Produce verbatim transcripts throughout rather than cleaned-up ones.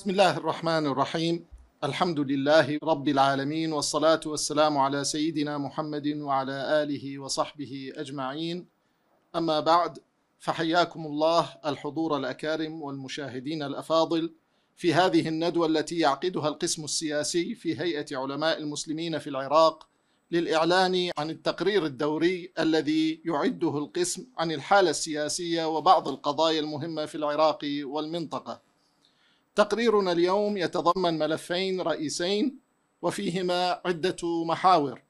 بسم الله الرحمن الرحيم. الحمد لله رب العالمين، والصلاة والسلام على سيدنا محمد وعلى آله وصحبه أجمعين. أما بعد، فحياكم الله الحضور الأكارم والمشاهدين الأفاضل في هذه الندوة التي يعقدها القسم السياسي في هيئة علماء المسلمين في العراق للإعلان عن التقرير الدوري الذي يعده القسم عن الحالة السياسية وبعض القضايا المهمة في العراق والمنطقة. تقريرنا اليوم يتضمن ملفين رئيسين وفيهما عدة محاور.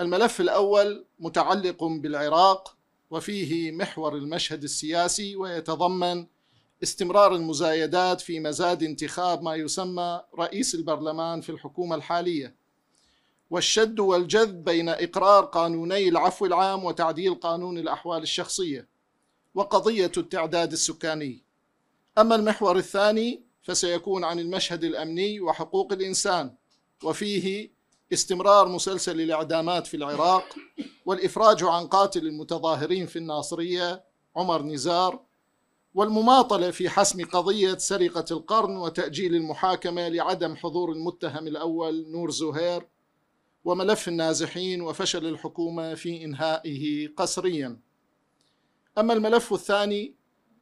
الملف الأول متعلق بالعراق وفيه محور المشهد السياسي، ويتضمن استمرار المزايدات في مزاد انتخاب ما يسمى رئيس البرلمان في الحكومة الحالية، والشد والجذب بين إقرار قانوني العفو العام وتعديل قانون الأحوال الشخصية، وقضية التعداد السكاني. أما المحور الثاني فسيكون عن المشهد الأمني وحقوق الإنسان، وفيه استمرار مسلسل الإعدامات في العراق والإفراج عن قاتل المتظاهرين في الناصرية عمر نزار، والمماطلة في حسم قضية سرقة القرن وتأجيل المحاكمة لعدم حضور المتهم الأول نور زهير، وملف النازحين وفشل الحكومة في إنهائه قسريا. أما الملف الثاني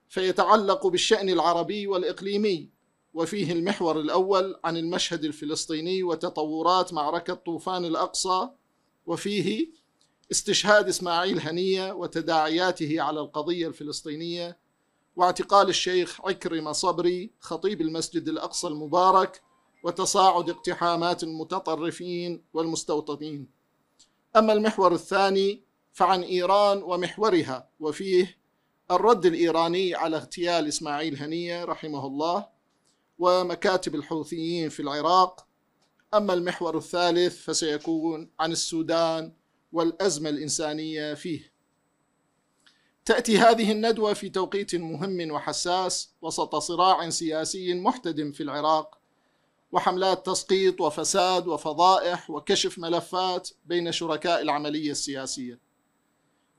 فيتعلق بالشأن العربي والإقليمي، وفيه المحور الأول عن المشهد الفلسطيني وتطورات معركة طوفان الأقصى، وفيه استشهاد إسماعيل هنية وتداعياته على القضية الفلسطينية، واعتقال الشيخ عكرمة صبري خطيب المسجد الأقصى المبارك، وتصاعد اقتحامات المتطرفين والمستوطنين. أما المحور الثاني فعن إيران ومحورها، وفيه الرد الإيراني على اغتيال إسماعيل هنية رحمه الله ومكاتب الحوثيين في العراق. أما المحور الثالث فسيكون عن السودان والأزمة الإنسانية فيه. تأتي هذه الندوة في توقيت مهم وحساس وسط صراع سياسي محتدم في العراق، وحملات تسقيط وفساد وفضائح وكشف ملفات بين شركاء العملية السياسية.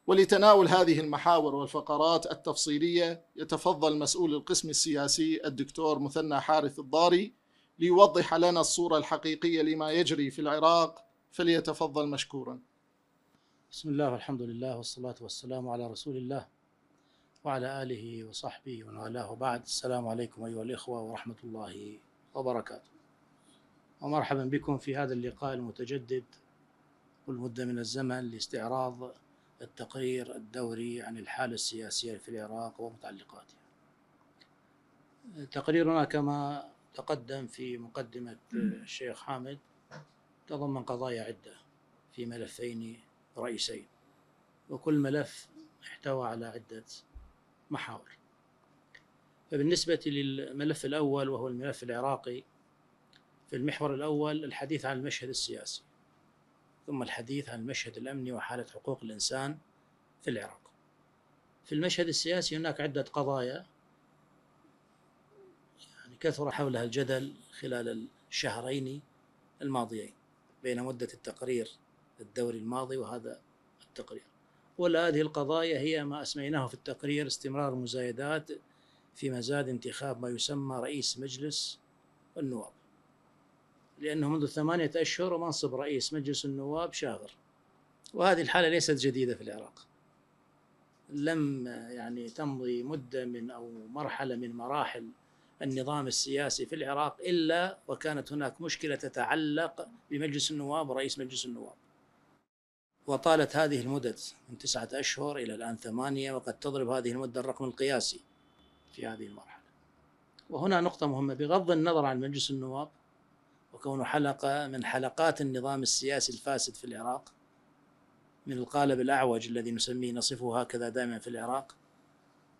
ولتناول هذه المحاور والفقرات التفصيلية يتفضل مسؤول القسم السياسي الدكتور مثنى حارث الضاري ليوضح لنا الصورة الحقيقية لما يجري في العراق، فليتفضل مشكورا. بسم الله والحمد لله والصلاة والسلام على رسول الله وعلى آله وصحبه ومن والاه، وبعد. السلام عليكم أيها الإخوة ورحمة الله وبركاته، ومرحبا بكم في هذا اللقاء المتجدد والمدة من الزمن لاستعراض التقرير الدوري عن الحالة السياسية في العراق ومتعلقاتها. تقريرنا كما تقدم في مقدمة الشيخ حامد تضمن قضايا عدة في ملفين رئيسين، وكل ملف احتوى على عدة محاور. فبالنسبة للملف الأول وهو الملف العراقي، في المحور الأول الحديث عن المشهد السياسي، ثم الحديث عن المشهد الأمني وحالة حقوق الإنسان في العراق. في المشهد السياسي هناك عدة قضايا يعني كثر حولها الجدل خلال الشهرين الماضيين بين مدة التقرير الدوري الماضي وهذا التقرير، ولا هذه القضايا هي ما أسميناه في التقرير استمرار مزايدات في مزاد انتخاب ما يسمى رئيس مجلس النواب، لأنه منذ ثمانية أشهر منصب رئيس مجلس النواب شاغر، وهذه الحالة ليست جديدة في العراق. لم يعني تمضي مدة من أو مرحلة من مراحل النظام السياسي في العراق إلا وكانت هناك مشكلة تتعلق بمجلس النواب ورئيس مجلس النواب، وطالت هذه المدة من تسعة أشهر إلى الآن ثمانية، وقد تضرب هذه المدة الرقم القياسي في هذه المرحلة. وهنا نقطة مهمة، بغض النظر عن مجلس النواب وكونه حلقة من حلقات النظام السياسي الفاسد في العراق، من القالب الأعوج الذي نسميه نصفه هكذا دائما في العراق،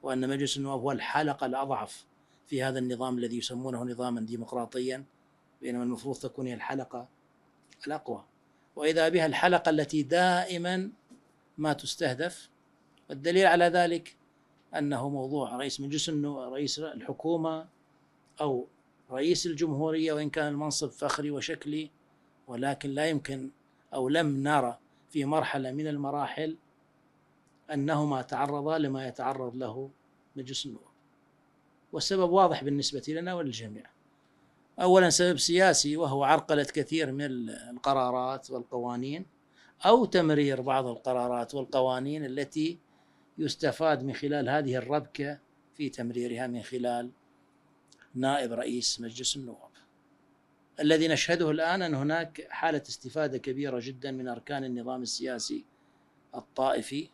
وأن مجلس النواب هو الحلقة الأضعف في هذا النظام الذي يسمونه نظاما ديمقراطيا، بينما المفروض تكون هي الحلقة الأقوى، وإذا بها الحلقة التي دائما ما تستهدف. والدليل على ذلك أنه موضوع رئيس مجلس النواب رئيس الحكومة أو رئيس الجمهورية، وإن كان المنصب فخري وشكلي، ولكن لا يمكن أو لم نرى في مرحلة من المراحل أنهما تعرضا لما يتعرض له مجلس النواب. والسبب واضح بالنسبة لنا وللجميع، أولا سبب سياسي وهو عرقلة كثير من القرارات والقوانين، أو تمرير بعض القرارات والقوانين التي يستفاد من خلال هذه الربكة في تمريرها من خلال نائب رئيس مجلس النواب. الذي نشهده الآن أن هناك حالة استفادة كبيرة جدا من أركان النظام السياسي الطائفي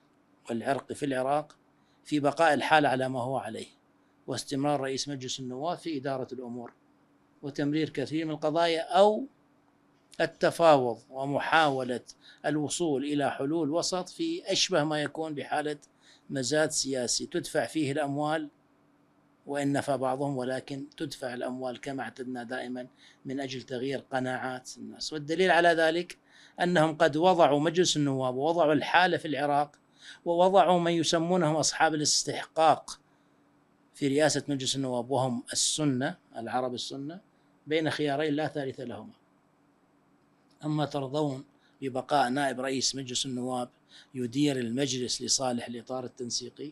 والعرقي في العراق في بقاء الحال على ما هو عليه، واستمرار رئيس مجلس النواب في إدارة الأمور وتمرير كثير من القضايا أو التفاوض ومحاولة الوصول إلى حلول وسط في أشبه ما يكون بحالة مزاد سياسي تدفع فيه الأموال، وإن نفى بعضهم ولكن تدفع الأموال كما اعتدنا دائما من أجل تغيير قناعات الناس. والدليل على ذلك أنهم قد وضعوا مجلس النواب ووضعوا الحالة في العراق ووضعوا من يسمونهم أصحاب الاستحقاق في رئاسة مجلس النواب، وهم السنة العرب السنة، بين خيارين لا ثالث لهما: أما ترضون ببقاء نائب رئيس مجلس النواب يدير المجلس لصالح الإطار التنسيقي،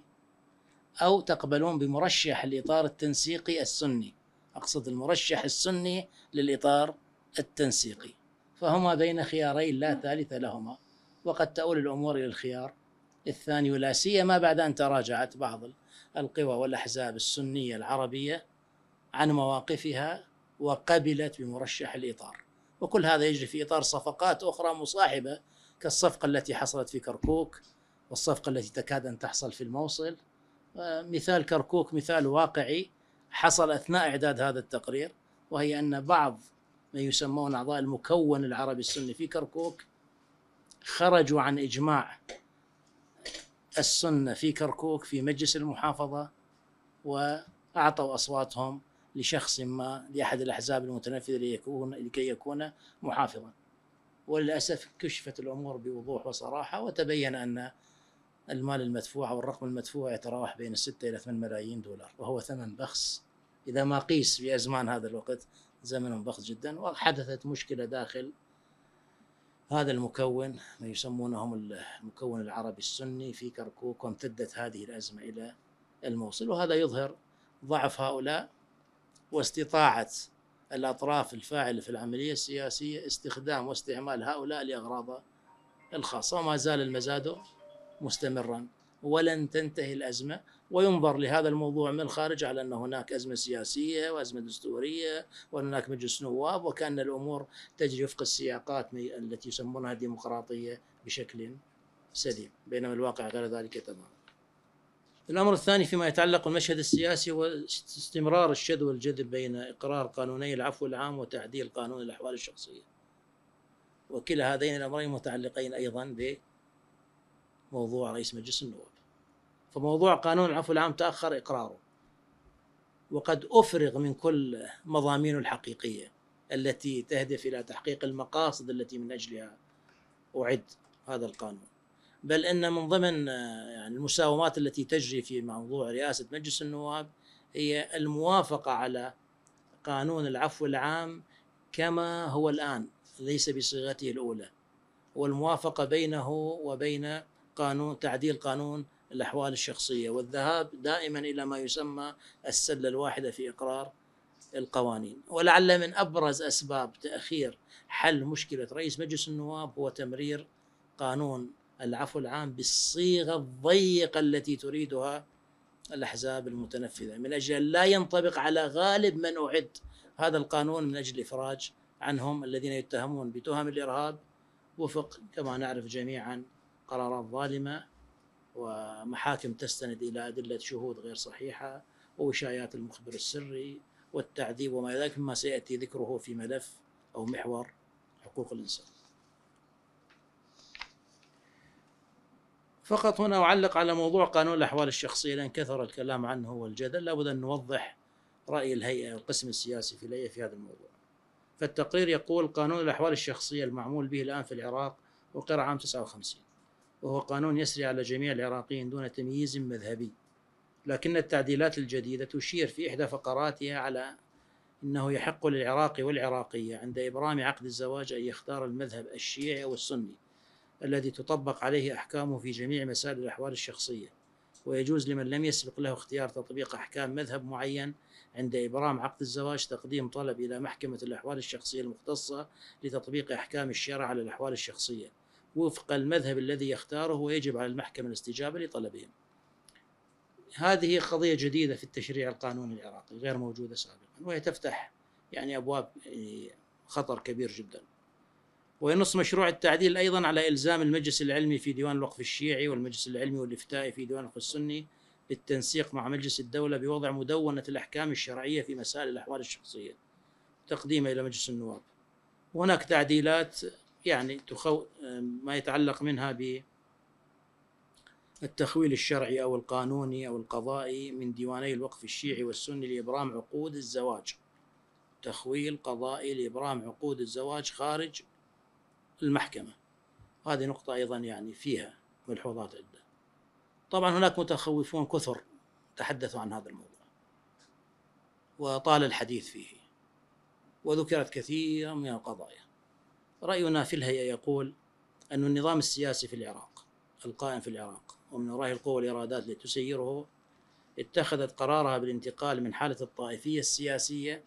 أو تقبلون بمرشح الإطار التنسيقي السني، أقصد المرشح السني للإطار التنسيقي. فهما بين خيارين لا ثالث لهما، وقد تؤول الأمور إلى الخيار الثاني، ولا سيما بعد أن تراجعت بعض القوى والأحزاب السنية العربية عن مواقفها وقبلت بمرشح الإطار. وكل هذا يجري في إطار صفقات أخرى مصاحبة، كالصفقة التي حصلت في كركوك والصفقة التي تكاد أن تحصل في الموصل. مثال كركوك مثال واقعي حصل أثناء إعداد هذا التقرير، وهي أن بعض ما يسمون أعضاء المكون العربي السني في كركوك خرجوا عن إجماع السنة في كركوك في مجلس المحافظة وأعطوا أصواتهم لشخص ما، لأحد الأحزاب المتنفذة ليكون لكي يكون محافظا. وللأسف كشفت الأمور بوضوح وصراحة، وتبين أن المال المدفوع أو الرقم المدفوع يتراوح بين الستة إلى ثمانية ملايين دولار، وهو ثمن بخس إذا ما قيس في أزمان هذا الوقت، زمن بخس جدا. وحدثت مشكلة داخل هذا المكون ما يسمونهم المكون العربي السني في كركوك، وامتدت هذه الأزمة إلى الموصل. وهذا يظهر ضعف هؤلاء واستطاعة الأطراف الفاعلة في العملية السياسية استخدام واستعمال هؤلاء لأغراض الخاصة، وما زال المزاد مستمرا ولن تنتهي الأزمة. وينظر لهذا الموضوع من الخارج على أن هناك أزمة سياسية وأزمة دستورية وهناك مجلس نواب، وكأن الأمور تجري وفق السياقات التي يسمونها ديمقراطية بشكل سليم، بينما الواقع غير ذلك تماما. الأمر الثاني فيما يتعلق بالمشهد السياسي هو استمرار الشد والجذب بين إقرار قانوني العفو العام وتعديل قانون الأحوال الشخصية، وكلا هذين الأمرين متعلقين أيضا بموضوع رئيس مجلس النواب. فموضوع قانون العفو العام تأخر إقراره، وقد أفرغ من كل مضامينه الحقيقية التي تهدف إلى تحقيق المقاصد التي من أجلها أعد هذا القانون، بل إن من ضمن يعني المساومات التي تجري في موضوع رئاسة مجلس النواب هي الموافقة على قانون العفو العام كما هو الآن، ليس بصيغته الأولى، والموافقة بينه وبين قانون تعديل قانون الأحوال الشخصية، والذهاب دائما إلى ما يسمى السلة الواحدة في إقرار القوانين. ولعل من أبرز أسباب تأخير حل مشكلة رئيس مجلس النواب هو تمرير قانون العفو العام بالصيغة الضيقة التي تريدها الأحزاب المتنفذة، من أجل لا ينطبق على غالب من أعد هذا القانون، من أجل إفراج عنهم الذين يتهمون بتهم الإرهاب وفق كما نعرف جميعا قرارات ظالمة ومحاكم تستند إلى أدلة شهود غير صحيحة ووشايات المخبر السري والتعذيب وما ذلك، مما سيأتي ذكره في ملف أو محور حقوق الإنسان. فقط هنا أعلق على موضوع قانون الأحوال الشخصية، لأن كثر الكلام عنه والجدل، لابد أن نوضح رأي الهيئة والقسم السياسي في الهيئة في هذا الموضوع. فالتقرير يقول: قانون الأحوال الشخصية المعمول به الآن في العراق وقر عام تسعة وخمسين، وهو قانون يسري على جميع العراقيين دون تمييز مذهبي، لكن التعديلات الجديدة تشير في إحدى فقراتها على أنه يحق للعراقي والعراقية عند إبرام عقد الزواج أن يختار المذهب الشيعي أو السني الذي تطبق عليه أحكامه في جميع مسائل الأحوال الشخصية، ويجوز لمن لم يسبق له اختيار تطبيق أحكام مذهب معين عند إبرام عقد الزواج تقديم طلب إلى محكمة الأحوال الشخصية المختصة لتطبيق أحكام الشرع على الأحوال الشخصية وفق المذهب الذي يختاره، ويجب على المحكمة الاستجابة لطلبهم. هذه قضية جديدة في التشريع القانوني العراقي غير موجودة سابقا، وهي تفتح يعني أبواب خطر كبير جدا. وينص مشروع التعديل أيضا على إلزام المجلس العلمي في ديوان الوقف الشيعي والمجلس العلمي والإفتائي في ديوان الوقف السني للتنسيق مع مجلس الدولة بوضع مدونة الأحكام الشرعية في مسائل الأحوال الشخصية تقديمها إلى مجلس النواب. وهناك تعديلات يعني تخو... ما يتعلق منها بالتخويل الشرعي أو القانوني أو القضائي من ديواني الوقف الشيعي والسني لإبرام عقود الزواج، تخويل قضائي لإبرام عقود الزواج خارج المحكمة. هذه نقطة أيضا يعني فيها ملحوظات عدة. طبعا هناك متخوفون كثر تحدثوا عن هذا الموضوع وطال الحديث فيه وذكرت كثير من القضايا. رأينا في الهيئة يقول أن النظام السياسي في العراق القائم في العراق ومن ورائه القوى والإرادات التي تسيره اتخذت قرارها بالانتقال من حالة الطائفية السياسية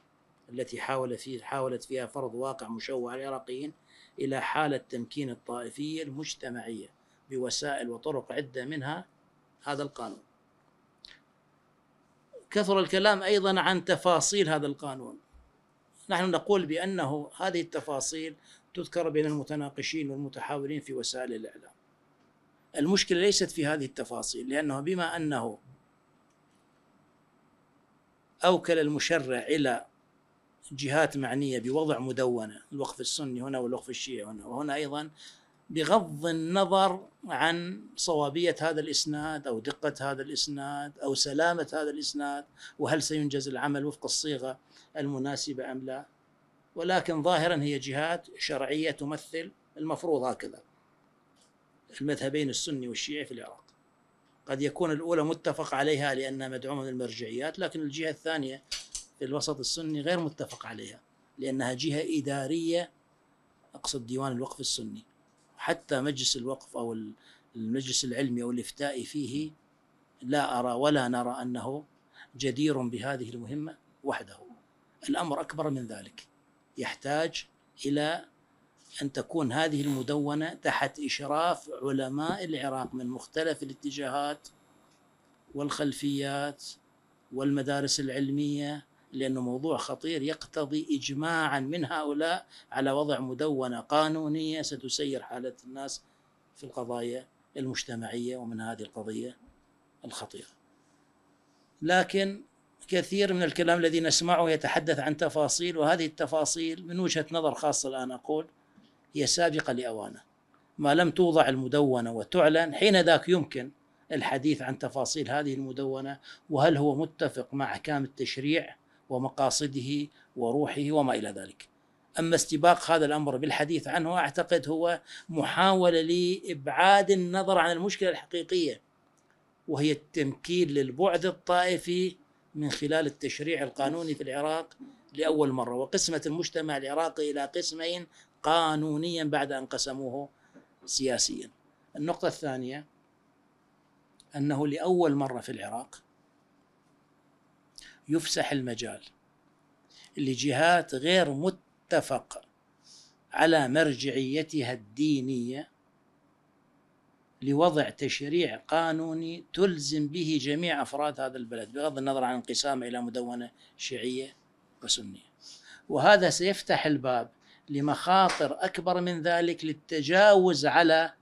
التي حاول فيه حاولت فيها فرض واقع مشوه على العراقيين إلى حالة تمكين الطائفية المجتمعية بوسائل وطرق عدة منها هذا القانون. كثر الكلام أيضا عن تفاصيل هذا القانون، نحن نقول بأنه هذه التفاصيل تذكر بين المتناقشين والمتحاورين في وسائل الإعلام. المشكلة ليست في هذه التفاصيل، لأنه بما أنه أوكل المشرع إلى جهات معنية بوضع مدونة، الوقف السني هنا والوقف الشيعي هنا وهنا أيضا، بغض النظر عن صوابية هذا الإسناد أو دقة هذا الإسناد أو سلامة هذا الإسناد وهل سينجز العمل وفق الصيغة المناسبة أم لا، ولكن ظاهرا هي جهات شرعية تمثل المفروض هكذا المذهبين السني والشيعي في العراق. قد يكون الأولى متفق عليها لأنها مدعومة من المرجعيات، لكن الجهة الثانية في الوسط السني غير متفق عليها لأنها جهة إدارية، أقصد ديوان الوقف السني. حتى مجلس الوقف أو المجلس العلمي أو الإفتائي فيه لا أرى ولا نرى أنه جدير بهذه المهمة وحده، الأمر أكبر من ذلك، يحتاج إلى أن تكون هذه المدونة تحت إشراف علماء العراق من مختلف الاتجاهات والخلفيات والمدارس العلمية، لأنه موضوع خطير يقتضي إجماعا من هؤلاء على وضع مدونة قانونية ستسير حالة الناس في القضايا المجتمعية ومن هذه القضية الخطيرة. لكن كثير من الكلام الذي نسمعه يتحدث عن تفاصيل، وهذه التفاصيل من وجهة نظر خاصة الآن أقول هي سابقة لأوانها. ما لم توضع المدونة وتعلن حين ذاك يمكن الحديث عن تفاصيل هذه المدونة وهل هو متفق مع أحكام التشريع ومقاصده وروحه وما إلى ذلك. أما استباق هذا الأمر بالحديث عنه أعتقد هو محاولة لإبعاد النظر عن المشكلة الحقيقية، وهي التمكين للبعد الطائفي من خلال التشريع القانوني في العراق لأول مرة، وقسمة المجتمع العراقي إلى قسمين قانونيا بعد أن قسموه سياسيا. النقطة الثانية أنه لأول مرة في العراق يفسح المجال لجهات غير متفق على مرجعيتها الدينية لوضع تشريع قانوني تلزم به جميع أفراد هذا البلد بغض النظر عن انقسامه إلى مدونة شيعية وسنية. وهذا سيفتح الباب لمخاطر أكبر من ذلك للتجاوز على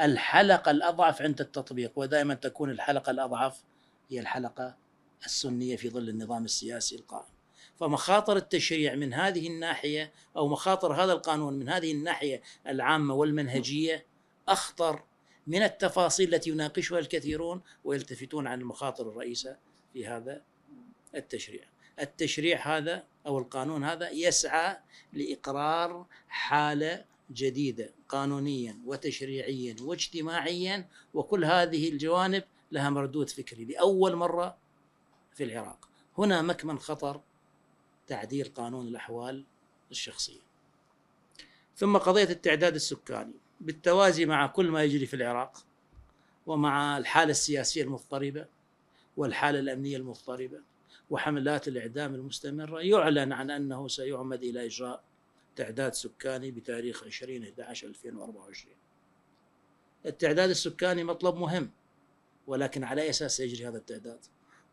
الحلقة الأضعف عند التطبيق، ودائما تكون الحلقة الأضعف هي الحلقة السنية في ظل النظام السياسي القائم. فمخاطر التشريع من هذه الناحية أو مخاطر هذا القانون من هذه الناحية العامة والمنهجية أخطر من التفاصيل التي يناقشها الكثيرون ويلتفتون عن المخاطر الرئيسة في هذا التشريع. التشريع هذا أو القانون هذا يسعى لإقرار حالة جديدة قانونيا وتشريعيا واجتماعيا، وكل هذه الجوانب لها مردود فكري لأول مرة في العراق. هنا مكمن خطر تعديل قانون الأحوال الشخصية. ثم قضية التعداد السكاني بالتوازي مع كل ما يجري في العراق ومع الحالة السياسية المضطربة والحالة الأمنية المضطربة وحملات الإعدام المستمرة، يعلن عن أنه سيعمد إلى إجراء تعداد سكاني بتاريخ عشرين أحد عشر ألفين وأربعة وعشرين. التعداد السكاني مطلب مهم، ولكن على أي أساس سيجري هذا التعداد؟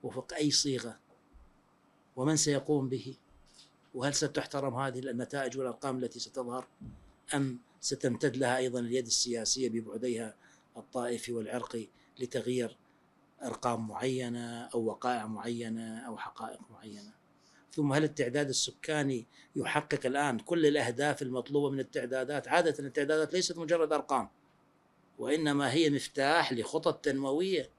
وفق أي صيغة؟ ومن سيقوم به؟ وهل ستحترم هذه النتائج والأرقام التي ستظهر، أم ستمتد لها أيضا اليد السياسية ببعديها الطائفي والعرقي لتغيير أرقام معينة أو وقائع معينة أو حقائق معينة؟ ثم هل التعداد السكاني يحقق الآن كل الأهداف المطلوبة من التعدادات؟ عادة التعدادات ليست مجرد أرقام، وإنما هي مفتاح لخطط تنموية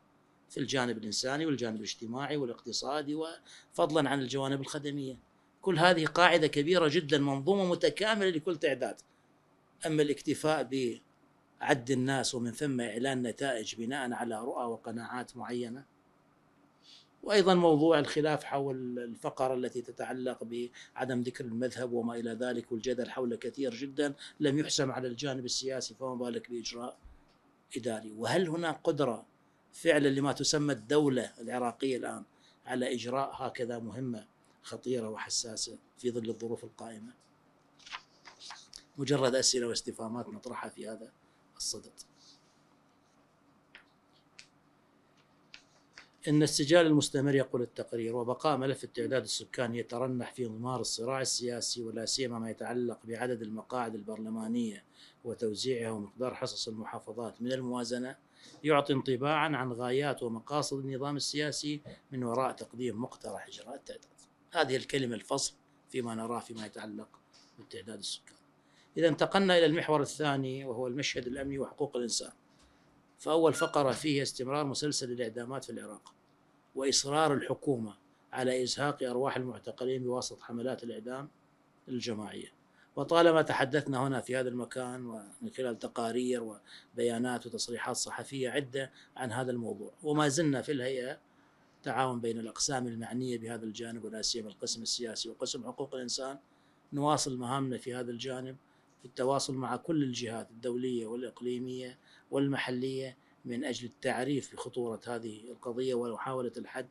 في الجانب الإنساني والجانب الاجتماعي والاقتصادي، وفضلا عن الجوانب الخدمية. كل هذه قاعدة كبيرة جدا، منظومة متكاملة لكل تعداد. أما الاكتفاء بعد الناس ومن ثم إعلان نتائج بناء على رؤى وقناعات معينة، وأيضا موضوع الخلاف حول الفقرة التي تتعلق بعدم ذكر المذهب وما إلى ذلك، والجدل حول كثير جدا لم يحسم على الجانب السياسي، فما بالك بإجراء إداري. وهل هناك قدرة فعلا لما تسمى الدولة العراقية الآن على إجراء هكذا مهمة خطيرة وحساسة في ظل الظروف القائمة؟ مجرد أسئلة واستفهامات نطرحها في هذا الصدد. إن السجال المستمر، يقول التقرير، وبقاء ملف التعداد السكاني يترنح في ضمار الصراع السياسي، ولا سيما ما يتعلق بعدد المقاعد البرلمانية وتوزيعها ومقدار حصص المحافظات من الموازنة، يعطي انطباعا عن غايات ومقاصد النظام السياسي من وراء تقديم مقترح إجراء التعداد. هذه الكلمة الفصل فيما نراه فيما يتعلق بالتعداد السكاني. إذا انتقلنا إلى المحور الثاني وهو المشهد الأمني وحقوق الإنسان، فأول فقرة فيه استمرار مسلسل الإعدامات في العراق، وإصرار الحكومة على إزهاق أرواح المعتقلين بواسطة حملات الإعدام الجماعية. وطالما تحدثنا هنا في هذا المكان ومن خلال تقارير وبيانات وتصريحات صحفية عدة عن هذا الموضوع، وما زلنا في الهيئة تعاون بين الأقسام المعنية بهذا الجانب، ولا سيما القسم السياسي وقسم حقوق الإنسان، نواصل مهامنا في هذا الجانب في التواصل مع كل الجهات الدولية والإقليمية والمحلية من أجل التعريف بخطورة هذه القضية ومحاولة الحد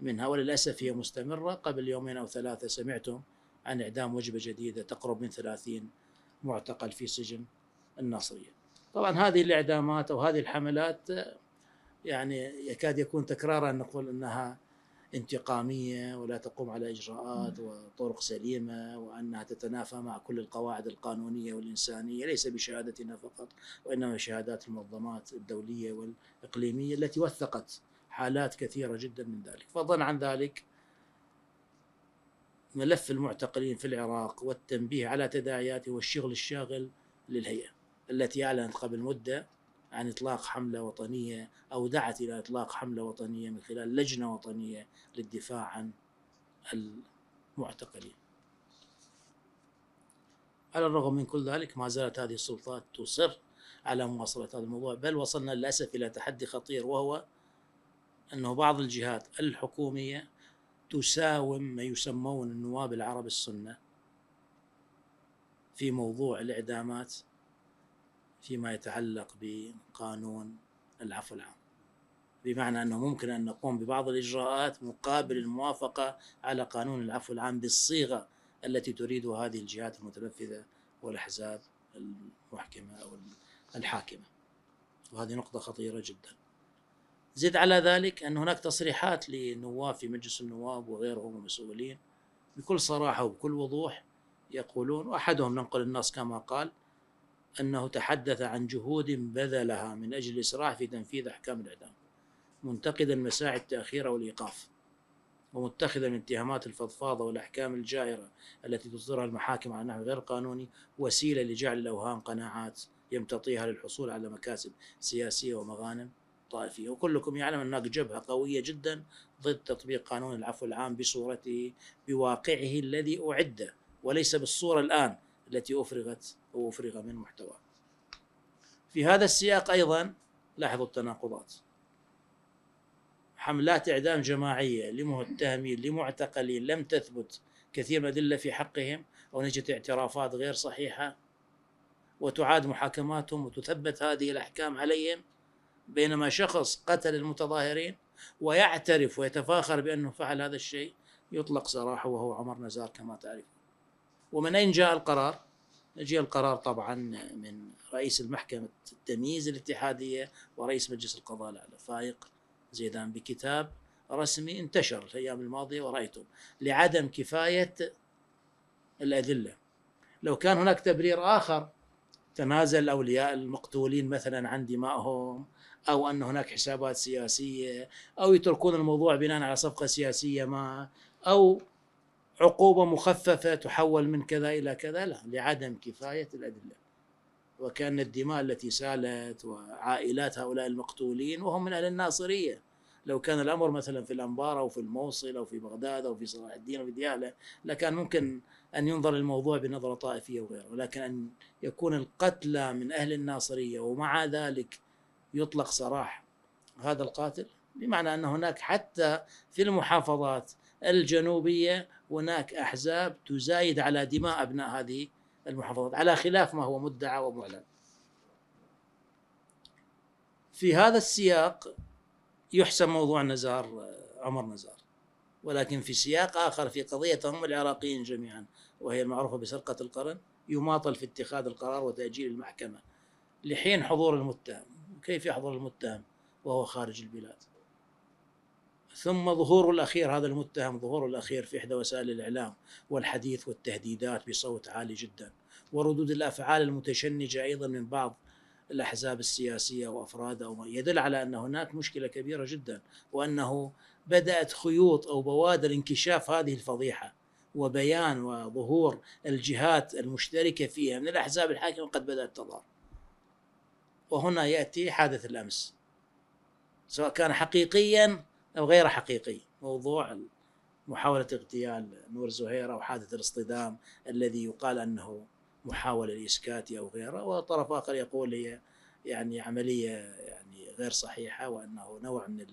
منها. وللأسف هي مستمرة. قبل يومين أو ثلاثة سمعتم عن إعدام وجبة جديدة تقرب من ثلاثين معتقل في سجن الناصرية. طبعا هذه الإعدامات أو هذه الحملات يعني يكاد يكون تكرارا نقول أنها انتقامية ولا تقوم على إجراءات وطرق سليمة، وأنها تتنافى مع كل القواعد القانونية والإنسانية، ليس بشهادتنا فقط وإنما شهادات المنظمات الدولية والإقليمية التي وثقت حالات كثيرة جدا من ذلك. فضلا عن ذلك ملف المعتقلين في العراق والتنبيه على تداعياته والشغل الشاغل للهيئة التي أعلنت قبل مدة عن إطلاق حملة وطنية أو دعت إلى إطلاق حملة وطنية من خلال لجنة وطنية للدفاع عن المعتقلين. على الرغم من كل ذلك ما زالت هذه السلطات تصر على مواصلة هذا الموضوع، بل وصلنا للأسف إلى تحدي خطير، وهو أنه بعض الجهات الحكومية تساوم ما يسمون النواب العرب السنة في موضوع الإعدامات فيما يتعلق بقانون العفو العام، بمعنى أنه ممكن أن نقوم ببعض الإجراءات مقابل الموافقة على قانون العفو العام بالصيغة التي تريدها هذه الجهات المتنفذة والأحزاب المحكمة أو الحاكمة، وهذه نقطة خطيرة جدا. زد على ذلك أن هناك تصريحات لنواب في مجلس النواب وغيرهم ومسؤولين بكل صراحة وبكل وضوح يقولون، وأحدهم ننقل النص كما قال، أنه تحدث عن جهود بذلها من أجل الإسراع في تنفيذ أحكام الإعدام، منتقدا مساعي التأخير والإيقاف، ومتخذا من اتهامات الفضفاضة والأحكام الجائرة التي تصدرها المحاكم على نحو غير قانوني وسيلة لجعل الأوهام قناعات يمتطيها للحصول على مكاسب سياسية ومغانم طائفية. وكلكم يعلم أن هناك جبهة قوية جدا ضد تطبيق قانون العفو العام بصورته بواقعه الذي أعد، وليس بالصورة الآن التي أفرغت أو أفرغ من محتوى. في هذا السياق أيضا لاحظوا التناقضات، حملات إعدام جماعية لمتهمين لمعتقلين لم تثبت كثير من الأدلة في حقهم أو نتجت اعترافات غير صحيحة، وتعاد محاكماتهم وتثبت هذه الأحكام عليهم، بينما شخص قتل المتظاهرين ويعترف ويتفاخر بأنه فعل هذا الشيء يطلق سراحه، وهو عمر نزار كما تعرف. ومن أين جاء القرار؟ جاء القرار طبعا من رئيس المحكمة التمييز الاتحادية ورئيس مجلس القضاء الأعلى فائق زيدان بكتاب رسمي انتشر الأيام الماضية ورأيته، لعدم كفاية الأدلة. لو كان هناك تبرير آخر، تنازل الأولياء المقتولين مثلا عن دمائهم، أو أن هناك حسابات سياسية، أو يتركون الموضوع بناء على صفقة سياسية ما، أو عقوبة مخففة تحول من كذا إلى كذا، لا، لعدم كفاية الأدلة. وكأن الدماء التي سالت وعائلات هؤلاء المقتولين وهم من أهل الناصرية، لو كان الأمر مثلا في الأنبار أو في الموصل أو في بغداد أو في صلاح الدين أو في ديالى، لكان ممكن أن ينظر للموضوع بنظرة طائفية وغيره، ولكن أن يكون القتلى من أهل الناصرية ومع ذلك يطلق سراح هذا القاتل، بمعنى أن هناك حتى في المحافظات الجنوبية هناك أحزاب تزايد على دماء أبناء هذه المحافظات، على خلاف ما هو مدعى ومعلن. في هذا السياق يحسم موضوع نزار، عمر نزار، ولكن في سياق آخر في قضية هم العراقيين جميعا وهي المعروفة بسرقة القرن، يماطل في اتخاذ القرار وتأجيل المحكمة لحين حضور المتهم. كيف يحضر المتهم وهو خارج البلاد؟ ثم ظهوره الأخير، هذا المتهم ظهوره الأخير في إحدى وسائل الإعلام والحديث والتهديدات بصوت عالي جدا، وردود الأفعال المتشنجة أيضا من بعض الأحزاب السياسية وأفرادها، أو يدل على أن هناك مشكلة كبيرة جدا، وأنه بدأت خيوط أو بوادر انكشاف هذه الفضيحة وبيان وظهور الجهات المشتركة فيها من الأحزاب الحاكمة قد بدأت تظهر. وهنا يأتي حادث الأمس، سواء كان حقيقيا أو غير حقيقي، موضوع محاولة اغتيال نور زهير أو حادث الاصطدام الذي يقال أنه محاولة لإسكات أو غيره، وطرف آخر يقول هي يعني عملية يعني غير صحيحة، وأنه نوع من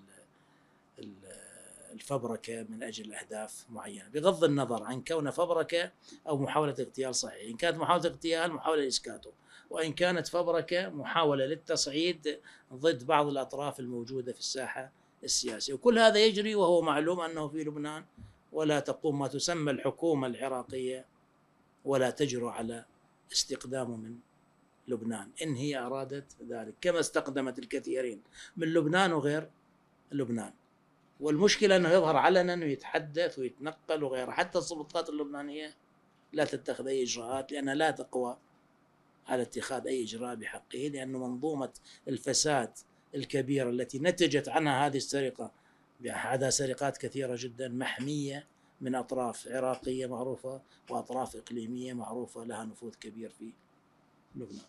الفبركة من أجل أهداف معينة، بغض النظر عن كون فبركة أو محاولة اغتيال صحيح. إن كانت محاولة اغتيال محاولة لإسكاته، وإن كانت فبركة محاولة للتصعيد ضد بعض الأطراف الموجودة في الساحة السياسية. وكل هذا يجري وهو معلوم أنه في لبنان، ولا تقوم ما تسمى الحكومة العراقية ولا تجرؤ على استقدامه من لبنان إن هي أرادت ذلك، كما استقدمت الكثيرين من لبنان وغير لبنان. والمشكلة أنه يظهر علنا ويتحدث ويتنقل وغيره، حتى السلطات اللبنانية لا تتخذ أي إجراءات لأنها لا تقوى على اتخاذ أي إجراء بحقه، لأن منظومة الفساد الكبيرة التي نتجت عنها هذه السرقة بعدها سرقات كثيرة جدا محمية من أطراف عراقية معروفة وأطراف إقليمية معروفة لها نفوذ كبير في لبنان.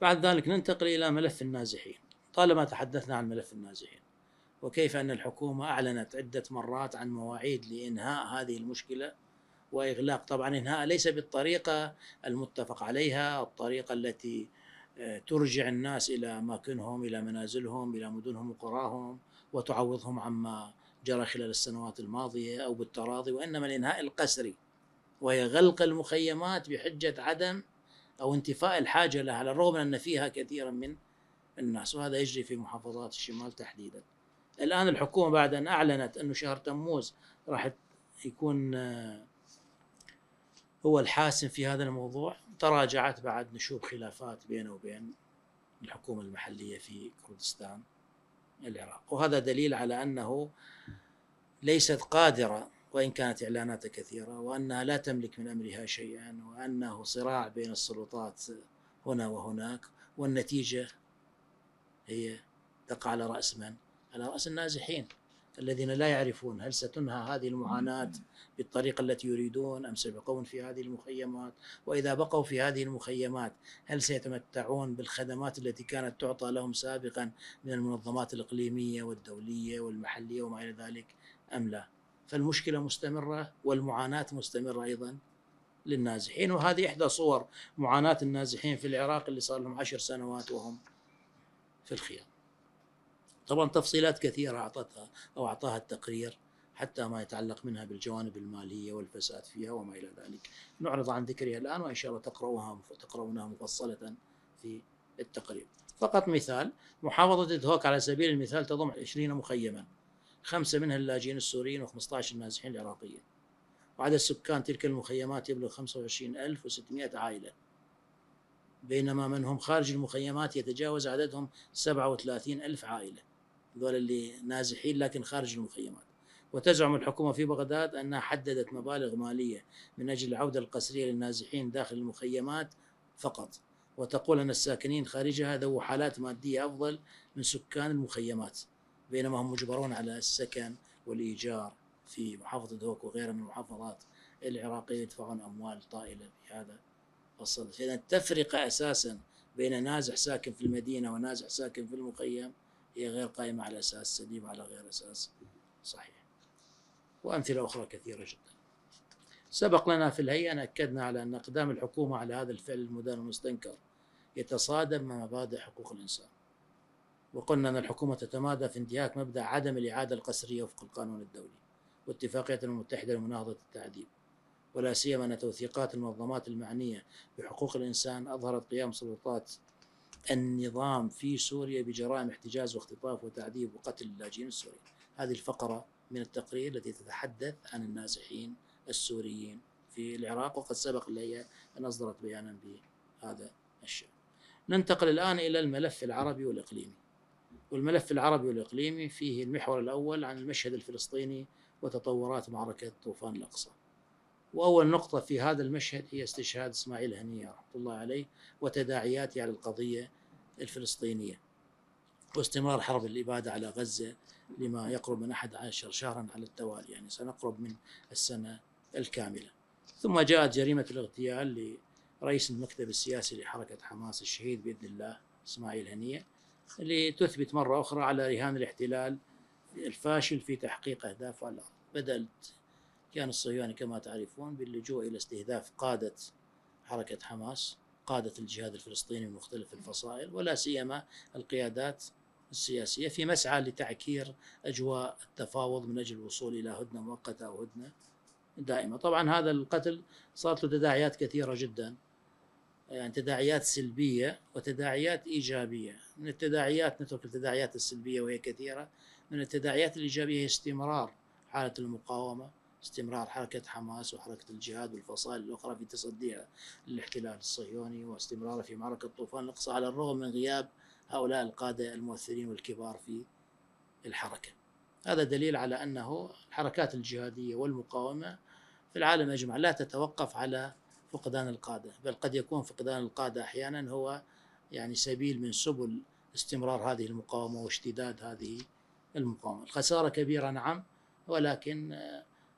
بعد ذلك ننتقل إلى ملف النازحين. طالما تحدثنا عن ملف النازحين وكيف أن الحكومة أعلنت عدة مرات عن مواعيد لإنهاء هذه المشكلة وإغلاق، طبعا إنهاء ليس بالطريقة المتفق عليها، الطريقة التي ترجع الناس إلى أماكنهم، إلى منازلهم، إلى مدنهم وقراهم، وتعوضهم عما جرى خلال السنوات الماضية أو بالتراضي، وإنما الإنهاء القسري، وهي غلق المخيمات بحجة عدم أو انتفاء الحاجة لها، على الرغم أن فيها كثيرا من الناس، وهذا يجري في محافظات الشمال تحديدا. الآن الحكومة بعد أن أعلنت أنه شهر تموز راح يكون هو الحاسم في هذا الموضوع، تراجعت بعد نشوب خلافات بينه وبين الحكومة المحلية في كردستان العراق، وهذا دليل على أنه ليست قادرة، وإن كانت إعلاناتها كثيرة، وأنها لا تملك من أمرها شيئا، وأنه صراع بين السلطات هنا وهناك، والنتيجة هي تقع على رأس من؟ على رأس النازحين الذين لا يعرفون هل ستنهى هذه المعاناة بالطريقة التي يريدون أم سيبقون في هذه المخيمات، وإذا بقوا في هذه المخيمات هل سيتمتعون بالخدمات التي كانت تعطى لهم سابقا من المنظمات الإقليمية والدولية والمحلية وما إلى ذلك أم لا؟ فالمشكلة مستمرة والمعاناة مستمرة أيضا للنازحين، وهذه إحدى صور معاناة النازحين في العراق اللي صار لهم عشر سنوات وهم في الخيام. طبعا تفصيلات كثيرة أعطتها أو أعطاها التقرير حتى ما يتعلق منها بالجوانب المالية والفساد فيها وما إلى ذلك. نعرض عن ذكرها الآن وإن شاء الله تقرؤوها تقرؤونها مفصلة في التقرير. فقط مثال، محافظة دهوك على سبيل المثال تضم عشرين مخيما، خمسة منها اللاجئين السوريين وخمسة عشر النازحين العراقيين. وعدد سكان تلك المخيمات يبلغ خمسة وعشرين ألف وستمئة عائلة، بينما من هم خارج المخيمات يتجاوز عددهم سبعة وثلاثين ألف عائلة، هذول اللي نازحين لكن خارج المخيمات. وتزعم الحكومة في بغداد أنها حددت مبالغ مالية من أجل العودة القسرية للنازحين داخل المخيمات فقط، وتقول أن الساكنين خارجها ذو حالات مادية أفضل من سكان المخيمات، بينما هم مجبرون على السكن والإيجار في محافظة دهوك وغيرها من المحافظات العراقية، يدفعون أموال طائلة في هذا الصدد. فإذا التفرقة أساسا بين نازح ساكن في المدينة ونازح ساكن في المخيم هي غير قائمة على أساس سليم وعلى غير أساس صحيح. وأمثلة أخرى كثيرة جدا. سبق لنا في الهيئة أن أكدنا على أن أقدام الحكومة على هذا الفعل المدان المستنكر يتصادم مع مبادئ حقوق الإنسان، وقلنا أن الحكومة تتمادى في انتهاك مبدأ عدم الإعادة القسرية وفق القانون الدولي واتفاقية الأمم المتحدة لمناهضة التعذيب، ولا سيما أن توثيقات المنظمات المعنية بحقوق الإنسان أظهرت قيام سلطات النظام في سوريا بجرائم احتجاز واختطاف وتعذيب وقتل اللاجئين السوريين. هذه الفقرة من التقرير التي تتحدث عن النازحين السوريين في العراق، وقد سبق لي أن أصدرت بيانا بهذا الشأن. ننتقل الآن إلى الملف العربي والإقليمي، والملف العربي والإقليمي فيه المحور الأول عن المشهد الفلسطيني وتطورات معركة طوفان الأقصى. وأول نقطة في هذا المشهد هي استشهاد إسماعيل هنية رحمة الله عليه وتداعياته على القضية الفلسطينية، واستمرار حرب الإبادة على غزة لما يقرب من أحد عشر شهرا على التوالي، يعني سنقرب من السنة الكاملة. ثم جاءت جريمة الاغتيال لرئيس المكتب السياسي لحركة حماس الشهيد بإذن الله إسماعيل هنية، اللي تثبت مرة أخرى على رهان الاحتلال الفاشل في تحقيق أهدافه على الأرض. بدأ الكيان الصهيوني كما تعرفون باللجوء إلى استهداف قادة حركة حماس، قادة الجهاد الفلسطيني من مختلف الفصائل، ولا سيما القيادات السياسية، في مسعى لتعكير أجواء التفاوض من أجل الوصول إلى هدنة مؤقتة أو هدنة دائمة. طبعا هذا القتل صارت له تداعيات كثيرة جدا، يعني تداعيات سلبية وتداعيات إيجابية. من التداعيات نترك التداعيات السلبية وهي كثيرة، من التداعيات الإيجابية هي استمرار حالة المقاومة، استمرار حركة حماس وحركة الجهاد والفصائل الأخرى في تصديها للاحتلال الصهيوني، واستمرارها في معركة طوفان الأقصى على الرغم من غياب هؤلاء القادة المؤثرين والكبار في الحركة. هذا دليل على أنه الحركات الجهادية والمقاومة في العالم أجمع لا تتوقف على فقدان القادة، بل قد يكون فقدان القادة أحيانا هو يعني سبيل من سبل استمرار هذه المقاومة واشتداد هذه المقاومة. الخسارة كبيرة نعم، ولكن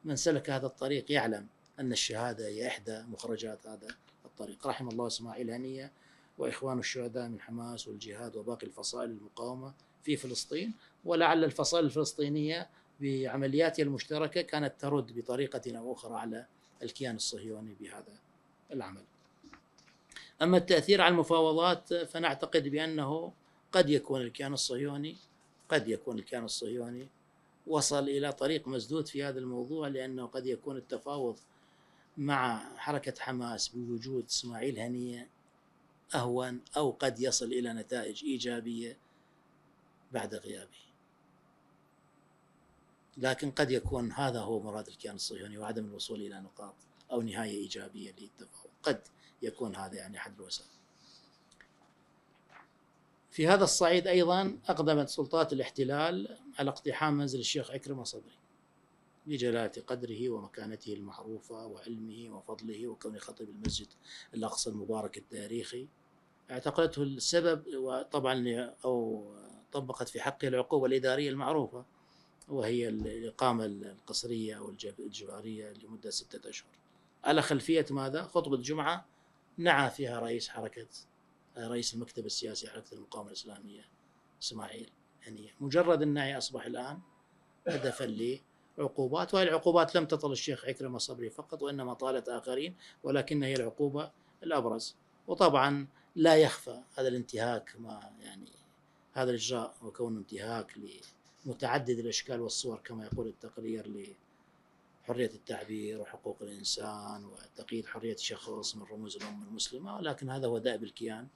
من سلك هذا الطريق يعلم أن الشهادة هي إحدى مخرجات هذا الطريق. رحم الله إسماعيل هنية وإخوان الشهداء من حماس والجهاد وباقي الفصائل المقاومة في فلسطين، ولعل الفصائل الفلسطينية بعملياتها المشتركة كانت ترد بطريقة أو أخرى على الكيان الصهيوني بهذا العمل. أما التأثير على المفاوضات فنعتقد بأنه قد يكون الكيان الصهيوني قد يكون الكيان الصهيوني وصل إلى طريق مسدود في هذا الموضوع، لأنه قد يكون التفاوض مع حركة حماس بوجود إسماعيل هنية أهون، أو قد يصل إلى نتائج إيجابية بعد غيابه. لكن قد يكون هذا هو مراد الكيان الصهيوني وعدم الوصول إلى نقاط أو نهاية إيجابية للتفاوض، قد يكون هذا يعني أحد الوسائل. في هذا الصعيد أيضا أقدمت سلطات الاحتلال على اقتحام منزل الشيخ عكرمة صبري لجلالة قدره ومكانته المعروفة وعلمه وفضله وكونه خطيب المسجد الأقصى المبارك التاريخي. اعتقدته السبب، وطبعا أو طبقت في حقه العقوبة الإدارية المعروفة وهي الإقامة القصرية أو الجوارية لمدة ستة أشهر، على خلفية ماذا؟ خطبة جمعة نعى فيها رئيس حركة رئيس المكتب السياسي حركة المقاومة الإسلامية إسماعيل هنية. مجرد النعي أصبح الآن هدفا لعقوبات، وهي العقوبات لم تطل الشيخ عكرمة صبري فقط وإنما طالت آخرين، ولكن هي العقوبة الأبرز. وطبعا لا يخفى هذا الانتهاك، ما يعني هذا الإجراء وكونه انتهاك متعدد الأشكال والصور كما يقول التقرير لحرية التعبير وحقوق الإنسان وتقييد حرية شخص من رموز الأمة المسلمة، ولكن هذا هو دأب الكيان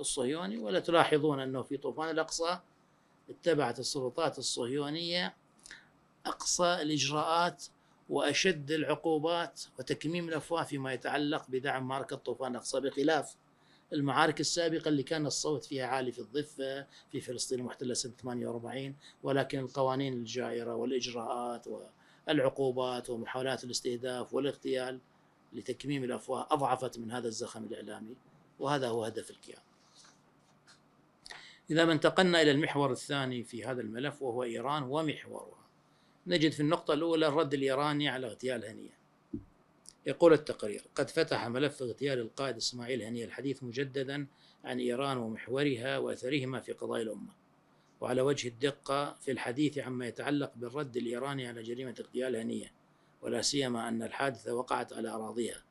الصهيوني. ولا تلاحظون أنه في طوفان الأقصى اتبعت السلطات الصهيونية أقصى الإجراءات وأشد العقوبات وتكميم الأفواه فيما يتعلق بدعم معركة طوفان الأقصى، بخلاف المعارك السابقة اللي كان الصوت فيها عالي في الضفة في فلسطين المحتلة سنة ثمانية وأربعين، ولكن القوانين الجائرة والإجراءات والعقوبات ومحاولات الاستهداف والاغتيال لتكميم الأفواه أضعفت من هذا الزخم الإعلامي، وهذا هو هدف الكيان. إذا ما انتقلنا إلى المحور الثاني في هذا الملف وهو إيران ومحورها، نجد في النقطة الأولى الرد الإيراني على اغتيال هنية. يقول التقرير: قد فتح ملف اغتيال القائد إسماعيل هنية الحديث مجددا عن إيران ومحورها وأثرهما في قضايا الأمة، وعلى وجه الدقة في الحديث عما يتعلق بالرد الإيراني على جريمة اغتيال هنية، ولا سيما أن الحادثة وقعت على أراضيها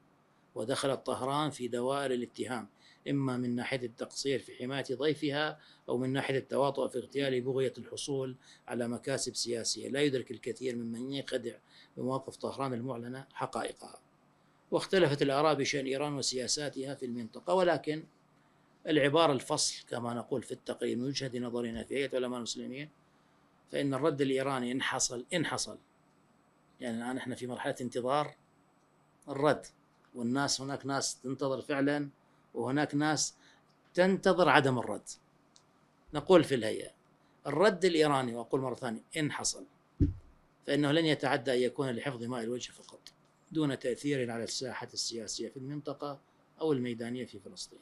ودخلت طهران في دوائر الاتهام، إما من ناحية التقصير في حماية ضيفها أو من ناحية التواطؤ في اغتيال بغية الحصول على مكاسب سياسية. لا يدرك الكثير ممن يخدع بمواقف طهران المعلنة حقائقها. واختلفت الآراء بشأن إيران وسياساتها في المنطقة، ولكن العبارة الفصل كما نقول في التقرير من وجهة نظرنا في هيئة علماء المسلمين، فإن الرد الإيراني إن حصل إن حصل يعني الآن إحنا في مرحلة انتظار الرد، والناس هناك ناس تنتظر فعلا وهناك ناس تنتظر عدم الرد. نقول في الهيئة الرد الإيراني، وأقول مرة ثانية إن حصل، فإنه لن يتعدى أن يكون لحفظ ماء الوجه فقط دون تأثير على الساحة السياسية في المنطقة أو الميدانية في فلسطين،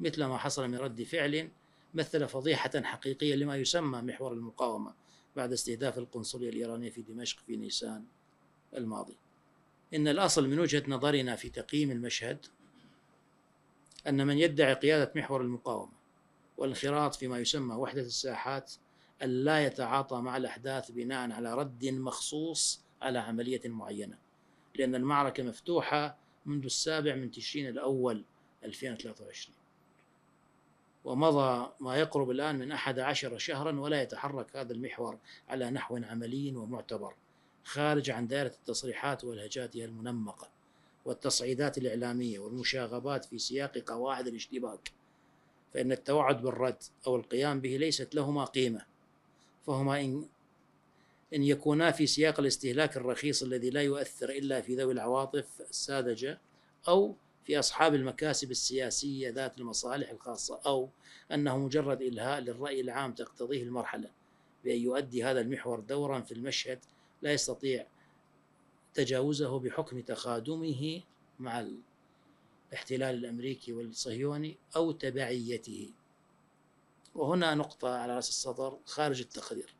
مثل ما حصل من رد فعل مثل فضيحة حقيقية لما يسمى محور المقاومة بعد استهداف القنصلية الإيرانية في دمشق في نيسان الماضي. إن الأصل من وجهة نظرنا في تقييم المشهد أن من يدعي قيادة محور المقاومة والانخراط فيما يسمى وحدة الساحات أن لا يتعاطى مع الأحداث بناء على رد مخصوص على عملية معينة، لأن المعركة مفتوحة منذ السابع من تشرين الأول ألفين وثلاثة وعشرين، ومضى ما يقرب الآن من أحد عشر شهرا ولا يتحرك هذا المحور على نحو عملي ومعتبر، خارج عن دائرة التصريحات والهجاتها المنمقة والتصعيدات الإعلامية والمشاغبات في سياق قواعد الاشتباك. فإن التوعد بالرد أو القيام به ليست لهما قيمة، فهما إن إن يكونا في سياق الاستهلاك الرخيص الذي لا يؤثر إلا في ذوي العواطف الساذجة أو في أصحاب المكاسب السياسية ذات المصالح الخاصة، أو أنه مجرد إلهاء للرأي العام تقتضيه المرحلة بأن يؤدي هذا المحور دورا في المشهد لا يستطيع تجاوزه بحكم تخادمه مع الاحتلال الأمريكي والصهيوني أو تبعيته. وهنا نقطة على رأس السطر خارج التقرير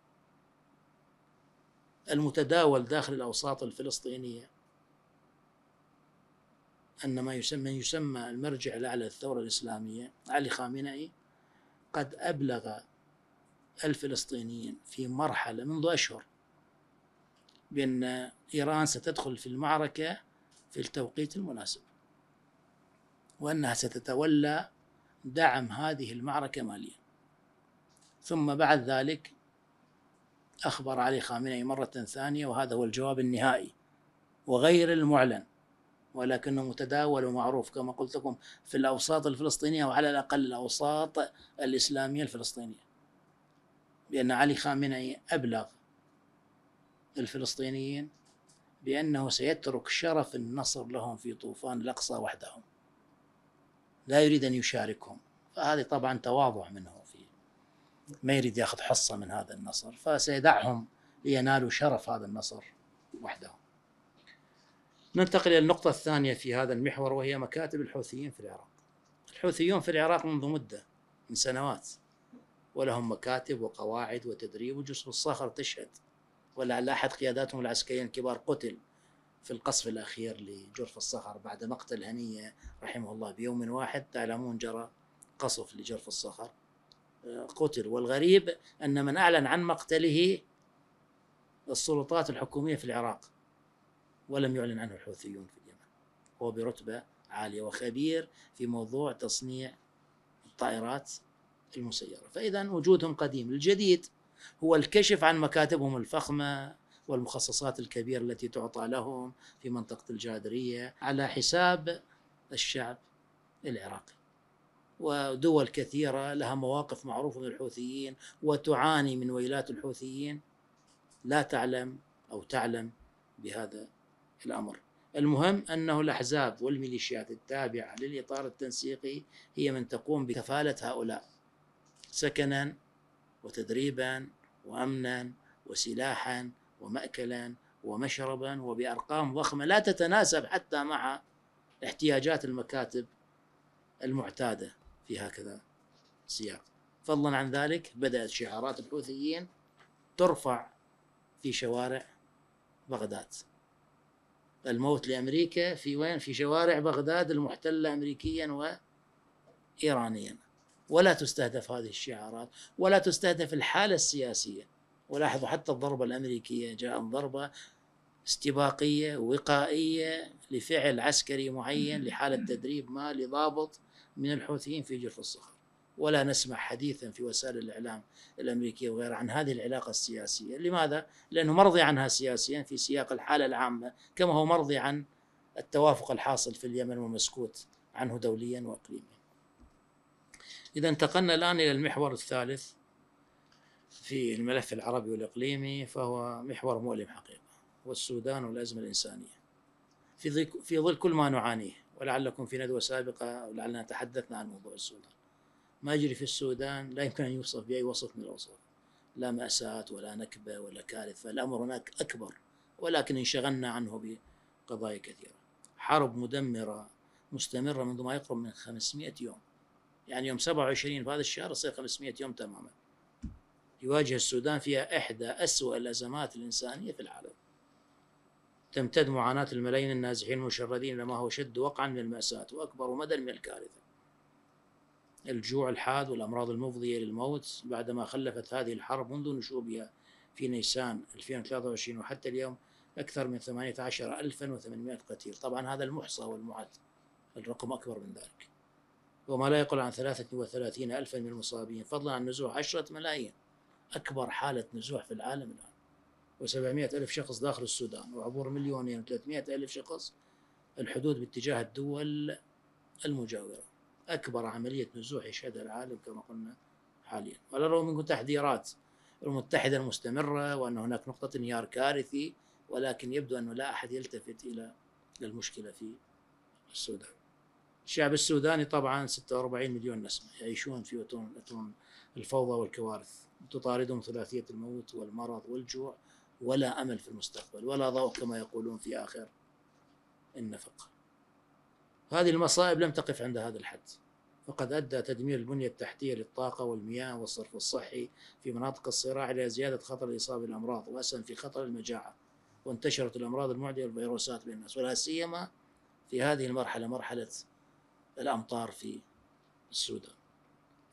المتداول داخل الأوساط الفلسطينية أن ما يسمى, يسمى المرجع الأعلى للثورة الإسلامية علي خامنئي قد أبلغ الفلسطينيين في مرحلة منذ أشهر بأن إيران ستدخل في المعركة في التوقيت المناسب، وأنها ستتولى دعم هذه المعركة ماليا. ثم بعد ذلك أخبر علي خامنئي مرة ثانية، وهذا هو الجواب النهائي وغير المعلن ولكنه متداول ومعروف كما قلت لكم في الأوساط الفلسطينية وعلى الأقل الأوساط الإسلامية الفلسطينية، بأن علي خامنئي أبلغ الفلسطينيين بأنه سيترك شرف النصر لهم في طوفان الأقصى وحدهم، لا يريد أن يشاركهم. فهذه طبعا تواضع منه، ما يريد ياخذ حصة من هذا النصر، فسيدعهم لينالوا شرف هذا النصر وحدهم. ننتقل إلى النقطة الثانية في هذا المحور وهي مكاتب الحوثيين في العراق. الحوثيون في العراق منذ مدة من سنوات ولهم مكاتب وقواعد وتدريب، وجسر الصخر تشهد، ولعل أحد قياداتهم العسكريين الكبار قتل في القصف الأخير لجرف الصخر بعد مقتل هنية رحمه الله بيوم واحد. تعلمون جرى قصف لجرف الصخر قتل، والغريب أن من أعلن عن مقتله السلطات الحكومية في العراق ولم يعلن عنه الحوثيون في اليمن، هو برتبة عالية وخبير في موضوع تصنيع الطائرات المسيرة. فإذا وجودهم قديم. الجديد هو الكشف عن مكاتبهم الفخمة والمخصصات الكبيرة التي تعطى لهم في منطقة الجادرية على حساب الشعب العراقي. ودول كثيرة لها مواقف معروفة من الحوثيين وتعاني من ويلات الحوثيين لا تعلم أو تعلم بهذا الأمر. المهم أنه الأحزاب والميليشيات التابعة للإطار التنسيقي هي من تقوم بكفالة هؤلاء سكناً وتدريباً وأمناً وسلاحاً ومأكلاً ومشرباً وبأرقام ضخمة لا تتناسب حتى مع احتياجات المكاتب المعتادة في هكذا سياق. فضلاً عن ذلك بدأت شعارات الحوثيين ترفع في شوارع بغداد. الموت لأمريكا في وين؟ في شوارع بغداد المحتلة أمريكياً وإيرانياً. ولا تستهدف هذه الشعارات ولا تستهدف الحالة السياسية. ولاحظوا حتى الضربة الأمريكية جاءت ضربة استباقية وقائية لفعل عسكري معين لحالة تدريب ما لضابط من الحوثيين في جرف الصخر. ولا نسمع حديثاً في وسائل الإعلام الأمريكية وغيرها عن هذه العلاقة السياسية. لماذا؟ لأنه مرضي عنها سياسياً في سياق الحالة العامة، كما هو مرضي عن التوافق الحاصل في اليمن ومسكوت عنه دولياً وإقليمياً. إذا انتقلنا الآن إلى المحور الثالث في الملف العربي والإقليمي، فهو محور مؤلم حقيقة، والسودان والأزمة الإنسانية في في ظل كل ما نعانيه. ولعلكم في ندوة سابقة ولعلنا تحدثنا عن موضوع السودان. ما يجري في السودان لا يمكن أن يوصف بأي وصف من الأوصاف، لا مأساة ولا نكبة ولا كارثة، الأمر هناك أكبر، ولكن انشغلنا عنه بقضايا كثيرة. حرب مدمرة مستمرة منذ ما يقرب من خمسمائة يوم، يعني يوم سبعة وعشرين في هذا الشهر صار خمسمائة يوم تماما. يواجه السودان فيها إحدى أسوأ الأزمات الإنسانية في العالم. تمتد معاناة الملايين النازحين المشردين لما هو شد وقعا من المأساة وأكبر مدى من الكارثة. الجوع الحاد والأمراض المفضية للموت بعدما خلفت هذه الحرب منذ نشوبها في نيسان ألفين وثلاثة وعشرين وحتى اليوم أكثر من ثمانية عشر ألفاً وثمانمائة قتيل. طبعا هذا المحصى والمعد، الرقم أكبر من ذلك، وما لا يقل عن ثلاثة وثلاثين ألفاً من المصابين، فضلا عن نزوح عشرة ملايين، أكبر حالة نزوح في العالم الآن، وسبعمائة ألف شخص داخل السودان، وعبور مليونين وثلاثمائة ألف شخص الحدود باتجاه الدول المجاورة. أكبر عملية نزوح يشهدها العالم كما قلنا حاليا، على الرغم من تحذيرات الأمم المتحدة المستمرة وأن هناك نقطة انهيار كارثي، ولكن يبدو أنه لا أحد يلتفت إلى المشكلة في السودان. الشعب السوداني طبعا ستة وأربعين مليون نسمة يعيشون في وطن الفوضى والكوارث، تطاردهم ثلاثية الموت والمرض والجوع، ولا أمل في المستقبل ولا ضوء كما يقولون في آخر النفق. هذه المصائب لم تقف عند هذا الحد، فقد أدى تدمير البنية التحتية للطاقة والمياه والصرف الصحي في مناطق الصراع إلى زيادة خطر الإصابة بالأمراض، وأسهم في خطر المجاعة، وانتشرت الأمراض المعدية والفيروسات بين الناس، ولا سيما في هذه المرحلة، مرحلة الأمطار في السودان.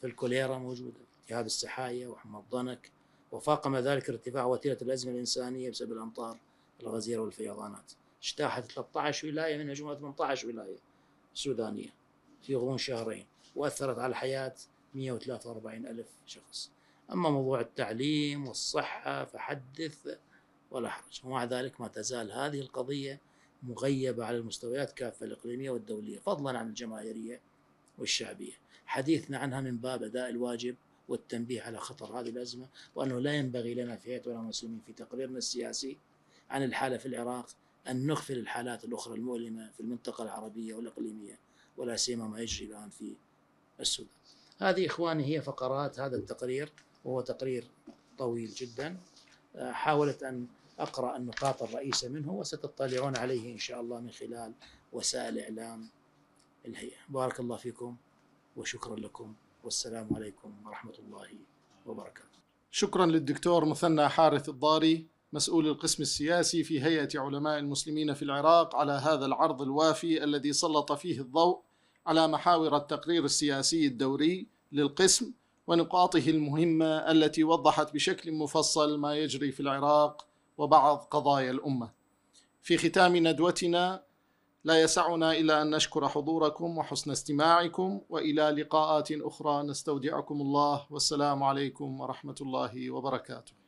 فالكوليرا موجودة، التهاب السحايا وحمى الضنك، وفاقم ذلك ارتفاع وتيرة الأزمة الإنسانية بسبب الأمطار الغزيرة والفيضانات. اجتاحت ثلاث عشرة ولاية منها جملة ثمانية عشر ولاية سودانية في غضون شهرين، وأثرت على حياة مئة وثلاثة وأربعين ألف شخص. أما موضوع التعليم والصحة فحدث ولا حرج، ومع ذلك ما تزال هذه القضية مغيبة على المستويات كافة الإقليمية والدولية، فضلا عن الجماهيرية والشعبية. حديثنا عنها من باب أداء الواجب والتنبيه على خطر هذه الأزمة، وأنه لا ينبغي لنا في هيئة علماء المسلمين في تقريرنا السياسي عن الحالة في العراق أن نغفل الحالات الأخرى المؤلمة في المنطقة العربية والإقليمية، ولا سيما ما يجري الآن في السودان. هذه إخواني هي فقرات هذا التقرير، وهو تقرير طويل جدا، حاولت أن أقرأ النقاط الرئيسة منه، وستطلعون عليه إن شاء الله من خلال وسائل إعلام الهيئة. بارك الله فيكم وشكرا لكم، والسلام عليكم ورحمة الله وبركاته. شكرا للدكتور مثنى حارث الضاري، مسؤول القسم السياسي في هيئة علماء المسلمين في العراق، على هذا العرض الوافي الذي سلط فيه الضوء على محاور التقرير السياسي الدوري للقسم ونقاطه المهمة التي وضحت بشكل مفصل ما يجري في العراق وبعض قضايا الأمة. في ختام ندوتنا لا يسعنا إلا أن نشكر حضوركم وحسن استماعكم، وإلى لقاءات أخرى نستودعكم الله، والسلام عليكم ورحمة الله وبركاته.